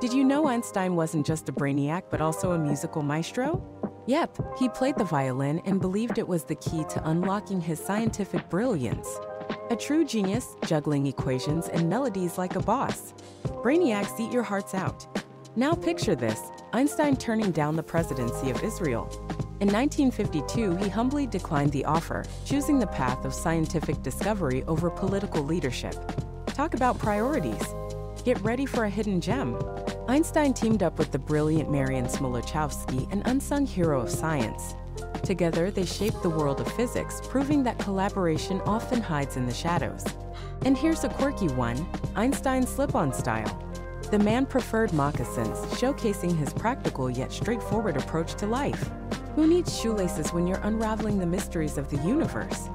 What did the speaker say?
Did you know Einstein wasn't just a brainiac, but also a musical maestro? Yep, he played the violin and believed it was the key to unlocking his scientific brilliance. A true genius, juggling equations and melodies like a boss. Brainiacs eat your hearts out. Now picture this, Einstein turning down the presidency of Israel. In 1952, he humbly declined the offer, choosing the path of scientific discovery over political leadership. Talk about priorities. Get ready for a hidden gem. Einstein teamed up with the brilliant Marian Smoluchowski, an unsung hero of science. Together, they shaped the world of physics, proving that collaboration often hides in the shadows. And here's a quirky one, Einstein's slip-on style. The man preferred moccasins, showcasing his practical yet straightforward approach to life. Who needs shoelaces when you're unraveling the mysteries of the universe?